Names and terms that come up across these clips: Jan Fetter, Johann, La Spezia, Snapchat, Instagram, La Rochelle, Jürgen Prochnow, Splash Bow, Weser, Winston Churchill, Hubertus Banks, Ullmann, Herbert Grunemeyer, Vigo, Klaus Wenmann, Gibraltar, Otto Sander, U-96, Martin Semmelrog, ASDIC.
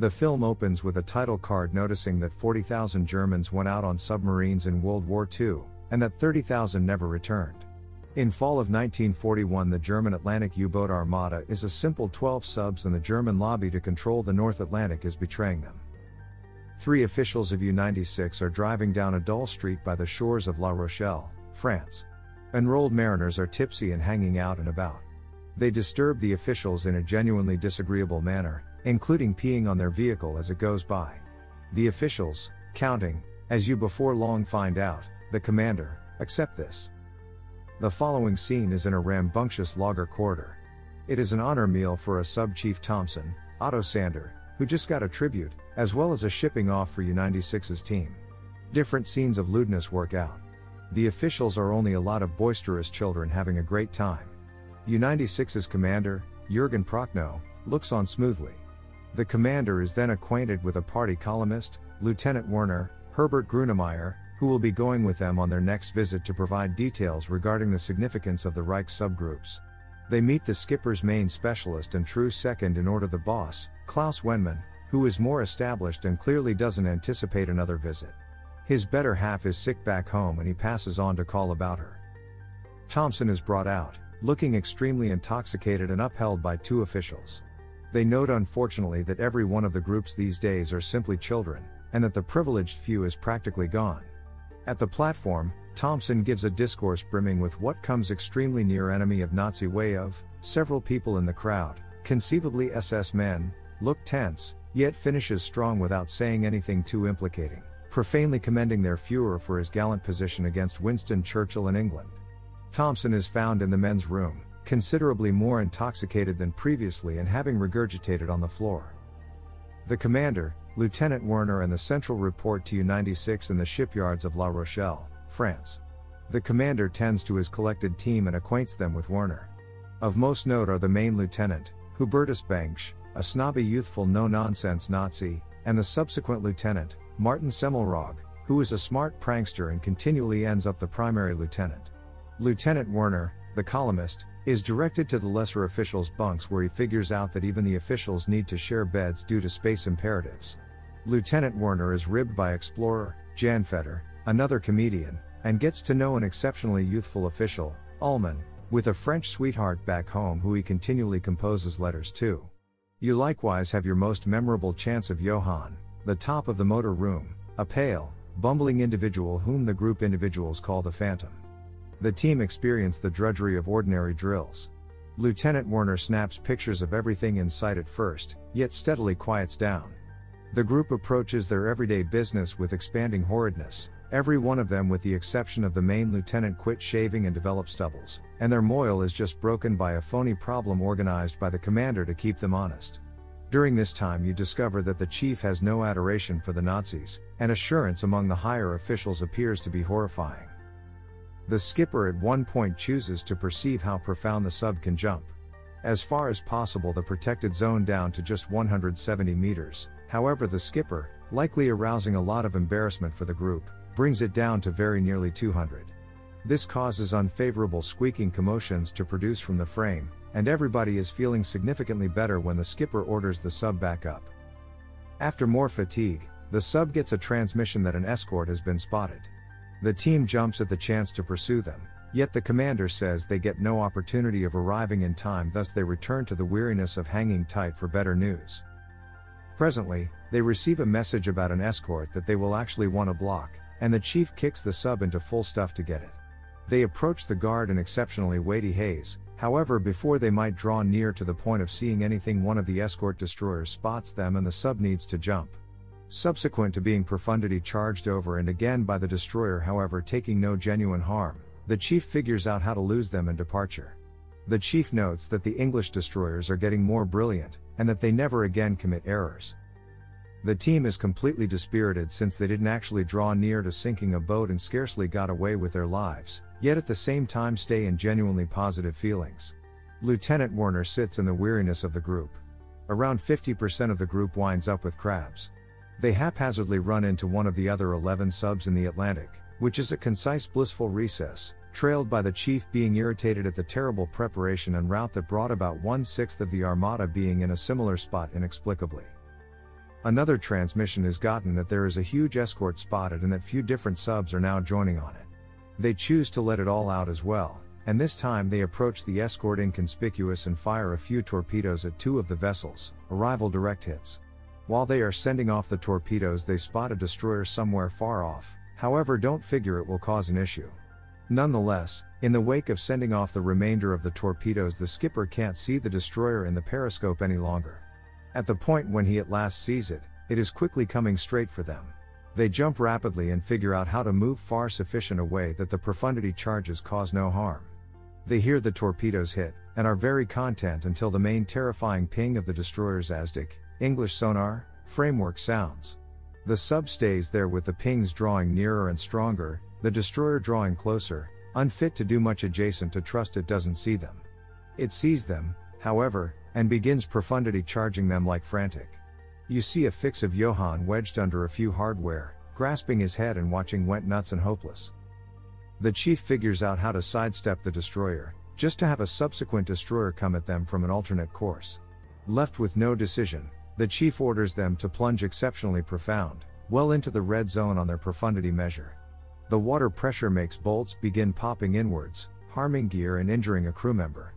The film opens with a title card noticing that 40,000 Germans went out on submarines in World War II, and that 30,000 never returned. In fall of 1941, the German Atlantic U-boat Armada is a simple 12 subs, and the German lobby to control the North Atlantic is betraying them. Three officials of U-96 are driving down a dull street by the shores of La Rochelle, France. Enrolled mariners are tipsy and hanging out and about. They disturb the officials in a genuinely disagreeable manner, including peeing on their vehicle as it goes by. The officials, counting, as you before long find out, the commander, accept this. The following scene is in a rambunctious lager corridor. It is an honor meal for a sub-chief Thompson, Otto Sander, who just got a tribute, as well as a shipping off for U-96's team. Different scenes of lewdness work out. The officials are only a lot of boisterous children having a great time. U-96's commander, Jürgen Prochnow, looks on smoothly. The commander is then acquainted with a party columnist, Lieutenant Werner, Herbert Grunemeyer, who will be going with them on their next visit to provide details regarding the significance of the Reich subgroups. They meet the skipper's main specialist and true second in order, the boss, Klaus Wenmann, who is more established and clearly doesn't anticipate another visit. His better half is sick back home and he passes on to call about her. Thompson is brought out, looking extremely intoxicated and upheld by two officials. They note unfortunately that every one of the groups these days are simply children, and that the privileged few is practically gone. At the platform, Thompson gives a discourse brimming with what comes extremely near enemy of Nazi way of, several people in the crowd, conceivably SS men, look tense, yet finishes strong without saying anything too implicating, profanely commending their Fuhrer for his gallant position against Winston Churchill in England. Thompson is found in the men's room, considerably more intoxicated than previously and having regurgitated on the floor. The commander, Lieutenant Werner, and the central report to U-96 in the shipyards of La Rochelle, France. The commander tends to his collected team and acquaints them with Werner. Of most note are the main lieutenant, Hubertus Banks, a snobby youthful no-nonsense Nazi, and the subsequent lieutenant, Martin Semmelrog, who is a smart prankster and continually ends up the primary lieutenant. Lieutenant Werner, the columnist, is directed to the lesser officials' bunks, where he figures out that even the officials need to share beds due to space imperatives. Lieutenant Werner is ribbed by explorer, Jan Fetter, another comedian, and gets to know an exceptionally youthful official, Ullmann, with a French sweetheart back home who he continually composes letters to. You likewise have your most memorable chance of Johann, the top of the motor room, a pale, bumbling individual whom the group individuals call the Phantom. The team experienced the drudgery of ordinary drills. Lieutenant Werner snaps pictures of everything in sight at first, yet steadily quiets down. The group approaches their everyday business with expanding horridness. Every one of them, with the exception of the main lieutenant, quit shaving and developed stubbles, and their moil is just broken by a phony problem organized by the commander to keep them honest. During this time you discover that the chief has no adoration for the Nazis, and assurance among the higher officials appears to be horrifying. The skipper at one point chooses to perceive how profound the sub can jump. As far as possible, the protected zone down to just 170 meters, however the skipper, likely arousing a lot of embarrassment for the group, brings it down to very nearly 200. This causes unfavorable squeaking commotions to produce from the frame, and everybody is feeling significantly better when the skipper orders the sub back up. After more fatigue, the sub gets a transmission that an escort has been spotted. The team jumps at the chance to pursue them, yet the commander says they get no opportunity of arriving in time, thus they return to the weariness of hanging tight for better news. Presently, they receive a message about an escort that they will actually want to block, and the chief kicks the sub into full stuff to get it. They approach the guard in exceptionally weighty haze, however before they might draw near to the point of seeing anything, one of the escort destroyers spots them and the sub needs to jump. Subsequent to being profundity charged over and again by the destroyer, however taking no genuine harm, the chief figures out how to lose them in departure. The chief notes that the English destroyers are getting more brilliant, and that they never again commit errors. The team is completely dispirited since they didn't actually draw near to sinking a boat and scarcely got away with their lives, yet at the same time stay in genuinely positive feelings. Lieutenant Werner sits in the weariness of the group. Around 50% of the group winds up with crabs. They haphazardly run into one of the other 11 subs in the Atlantic, which is a concise blissful recess, trailed by the chief being irritated at the terrible preparation and route that brought about 1/6 of the Armada being in a similar spot inexplicably. Another transmission is gotten that there is a huge escort spotted and that few different subs are now joining on it. They choose to let it all out as well, and this time they approach the escort inconspicuous and fire a few torpedoes at two of the vessels, arrival direct hits. While they are sending off the torpedoes they spot a destroyer somewhere far off, however don't figure it will cause an issue. Nonetheless, in the wake of sending off the remainder of the torpedoes the skipper can't see the destroyer in the periscope any longer. At the point when he at last sees it, it is quickly coming straight for them. They jump rapidly and figure out how to move far sufficient away that the profundity charges cause no harm. They hear the torpedoes hit, and are very content until the main terrifying ping of the destroyer's ASDIC, English sonar, framework sounds. The sub stays there with the pings drawing nearer and stronger, the destroyer drawing closer, unfit to do much adjacent to trust it doesn't see them. It sees them, however, and begins profundity charging them like frantic. You see a fix of Johann wedged under a few hardware, grasping his head and watching went nuts and hopeless. The chief figures out how to sidestep the destroyer, just to have a subsequent destroyer come at them from an alternate course. Left with no decision, the chief orders them to plunge exceptionally profound, well into the red zone on their profundity measure. The water pressure makes bolts begin popping inwards, harming gear and injuring a crew member.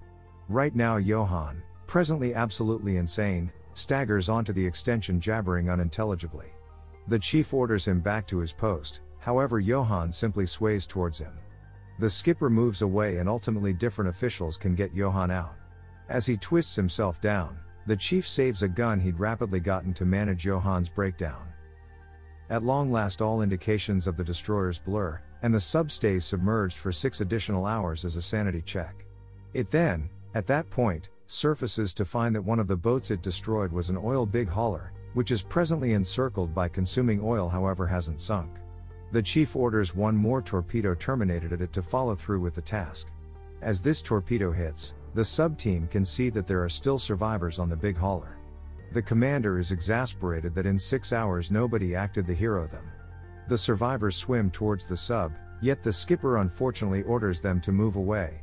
Right now Johann, presently absolutely insane, staggers onto the extension jabbering unintelligibly. The chief orders him back to his post, however Johann simply sways towards him. The skipper moves away and ultimately different officials can get Johann out. As he twists himself down, the chief saves a gun he'd rapidly gotten to manage Johann's breakdown. At long last all indications of the destroyers blur, and the sub stays submerged for 6 additional hours as a sanity check. It then, at that point, surfaces to find that one of the boats it destroyed was an oil big hauler, which is presently encircled by consuming oil however hasn't sunk. The chief orders one more torpedo terminated at it to follow through with the task. As this torpedo hits, the sub-team can see that there are still survivors on the big hauler. The commander is exasperated that in 6 hours nobody acted to hero them. The survivors swim towards the sub, yet the skipper unfortunately orders them to move away.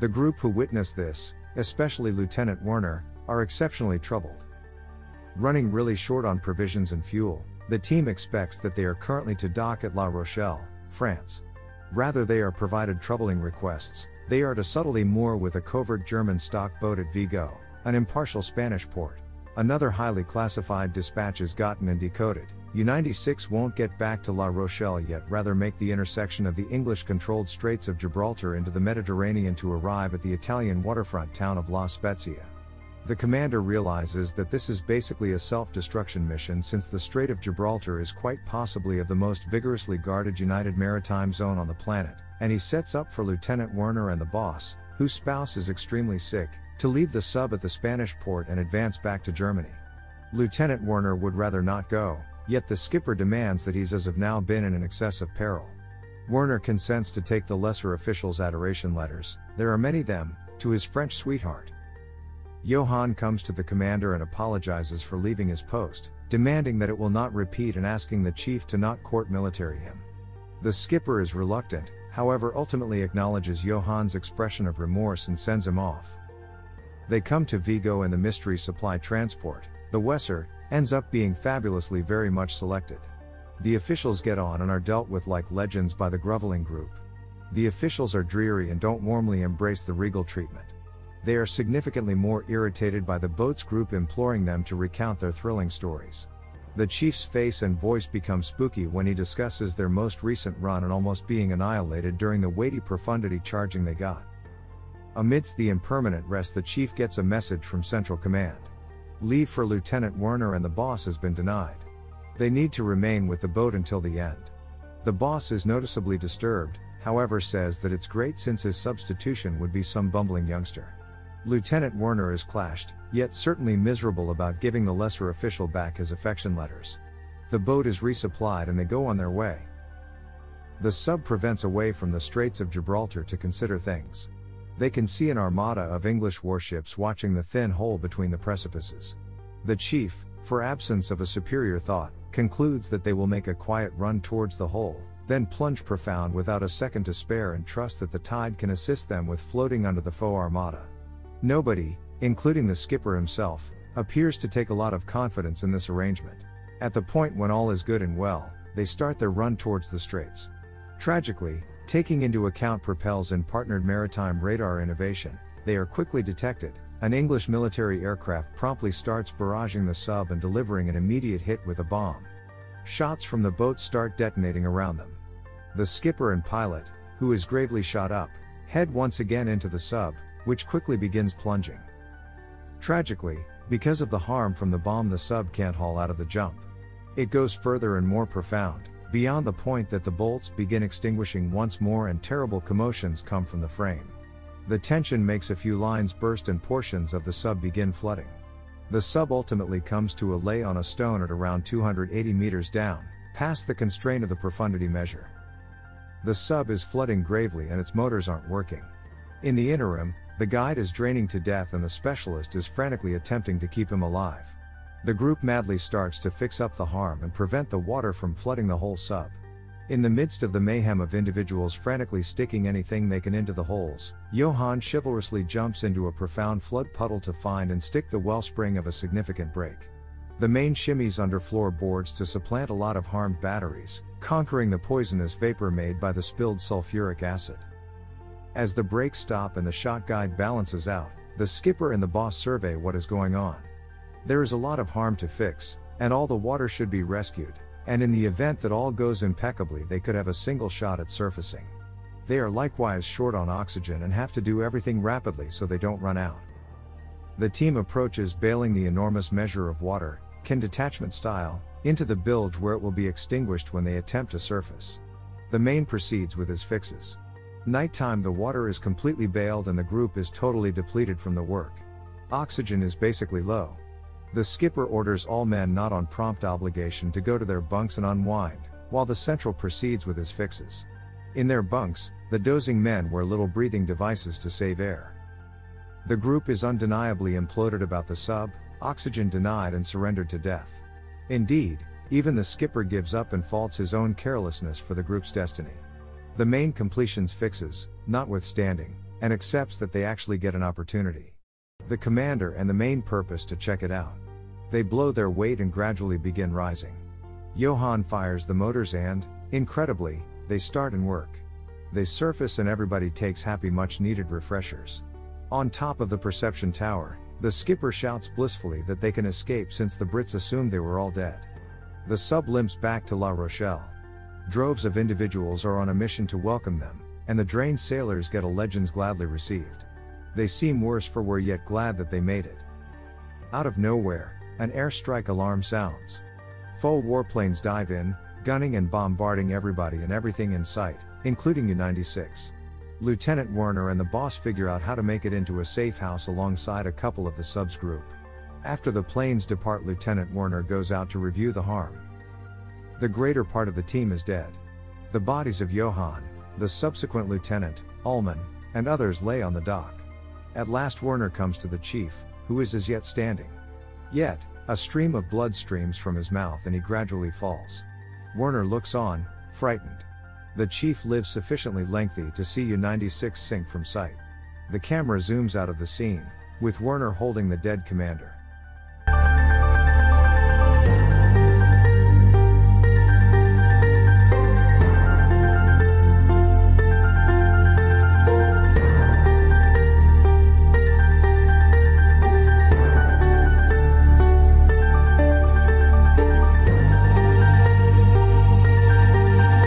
The group who witness this, especially Lieutenant Werner, are exceptionally troubled. Running really short on provisions and fuel, the team expects that they are currently to dock at La Rochelle, France. Rather they are provided troubling requests, they are to subtly moor with a covert German stock boat at Vigo, an impartial Spanish port. Another highly classified dispatch is gotten and decoded. U-96 won't get back to La Rochelle yet, rather make the intersection of the English-controlled Straits of Gibraltar into the Mediterranean to arrive at the Italian waterfront town of La Spezia. The commander realizes that this is basically a self-destruction mission since the Strait of Gibraltar is quite possibly of the most vigorously guarded United Maritime Zone on the planet, and he sets up for Lieutenant Werner and the boss, whose spouse is extremely sick, to leave the sub at the Spanish port and advance back to Germany. Lieutenant Werner would rather not go, yet the skipper demands that he's as of now been in an excessive peril. Werner consents to take the lesser official's adoration letters, there are many them, to his French sweetheart. Johann comes to the commander and apologizes for leaving his post, demanding that it will not repeat and asking the chief to not court military him. The skipper is reluctant, however ultimately acknowledges Johann's expression of remorse and sends him off. They come to Vigo and the mystery supply transport, the Weser, ends up being fabulously very much selected. The officials get on and are dealt with like legends by the groveling group. The officials are dreary and don't warmly embrace the regal treatment. They are significantly more irritated by the boat's group imploring them to recount their thrilling stories. The chief's face and voice become spooky when he discusses their most recent run and almost being annihilated during the weighty profundity charging they got. Amidst the impermanent rest the chief gets a message from Central Command. Leave for Lieutenant Werner and the boss has been denied. They need to remain with the boat until the end. The boss is noticeably disturbed, however says that it's great since his substitution would be some bumbling youngster. Lieutenant Werner is clashed, yet certainly miserable about giving the lesser official back his affection letters. The boat is resupplied and they go on their way. The sub prevents away from the Straits of Gibraltar to consider things. They can see an armada of English warships watching the thin hole between the precipices. The chief, for absence of a superior thought, concludes that they will make a quiet run towards the hole, then plunge profound without a second to spare and trust that the tide can assist them with floating under the foe armada. Nobody, including the skipper himself, appears to take a lot of confidence in this arrangement. At the point when all is good and well, they start their run towards the straits. Tragically, taking into account Propel's and partnered maritime radar innovation, they are quickly detected. An English military aircraft promptly starts barraging the sub and delivering an immediate hit with a bomb. Shots from the boats start detonating around them. The skipper and pilot, who is gravely shot up, head once again into the sub, which quickly begins plunging. Tragically, because of the harm from the bomb, the sub can't haul out of the jump. It goes further and more profound, beyond the point that the bolts begin extinguishing once more and terrible commotions come from the frame. The tension makes a few lines burst and portions of the sub begin flooding. The sub ultimately comes to a lay on a stone at around 280 meters down, past the constraint of the profundity measure. The sub is flooding gravely and its motors aren't working. In the interim, the guide is draining to death and the specialist is frantically attempting to keep him alive. The group madly starts to fix up the harm and prevent the water from flooding the whole sub. In the midst of the mayhem of individuals frantically sticking anything they can into the holes, Johann chivalrously jumps into a profound flood puddle to find and stick the wellspring of a significant break. The main shimmies under floorboards to supplant a lot of harmed batteries, conquering the poisonous vapor made by the spilled sulfuric acid. As the brakes stop and the shot guide balances out, the skipper and the boss survey what is going on. There is a lot of harm to fix, and all the water should be rescued. And in the event that all goes impeccably, they could have a single shot at surfacing. They are likewise short on oxygen and have to do everything rapidly so they don't run out. The team approaches bailing the enormous measure of water, can detachment style, into the bilge where it will be extinguished when they attempt to surface. The main proceeds with his fixes. Nighttime, the water is completely bailed and the group is totally depleted from the work. Oxygen is basically low. The skipper orders all men not on prompt obligation to go to their bunks and unwind, while the central proceeds with his fixes. In their bunks, the dozing men wear little breathing devices to save air. The group is undeniably imploded about the sub, oxygen denied and surrendered to death. Indeed, even the skipper gives up and faults his own carelessness for the group's destiny. The main completions fixes, notwithstanding, and accepts that they actually get an opportunity. The commander and the main purpose to check it out. They blow their weight and gradually begin rising. Johann fires the motors and, incredibly, they start and work. They surface and everybody takes happy much-needed refreshers. On top of the perception tower, the skipper shouts blissfully that they can escape since the Brits assumed they were all dead. The sub limps back to La Rochelle. Droves of individuals are on a mission to welcome them, and the drained sailors get a legends gladly received. They seem worse for wear yet glad that they made it. Out of nowhere, an airstrike alarm sounds. Foe warplanes dive in, gunning and bombarding everybody and everything in sight, including U-96. Lieutenant Werner and the boss figure out how to make it into a safe house alongside a couple of the sub's group. After the planes depart, Lieutenant Werner goes out to review the harm. The greater part of the team is dead. The bodies of Johann, the subsequent lieutenant, Ullmann, and others lay on the dock. At last Werner comes to the chief, who is as yet standing. Yet, a stream of blood streams from his mouth and he gradually falls. Werner looks on, frightened. The chief lives sufficiently lengthy to see U-96 sink from sight. The camera zooms out of the scene, with Werner holding the dead commander.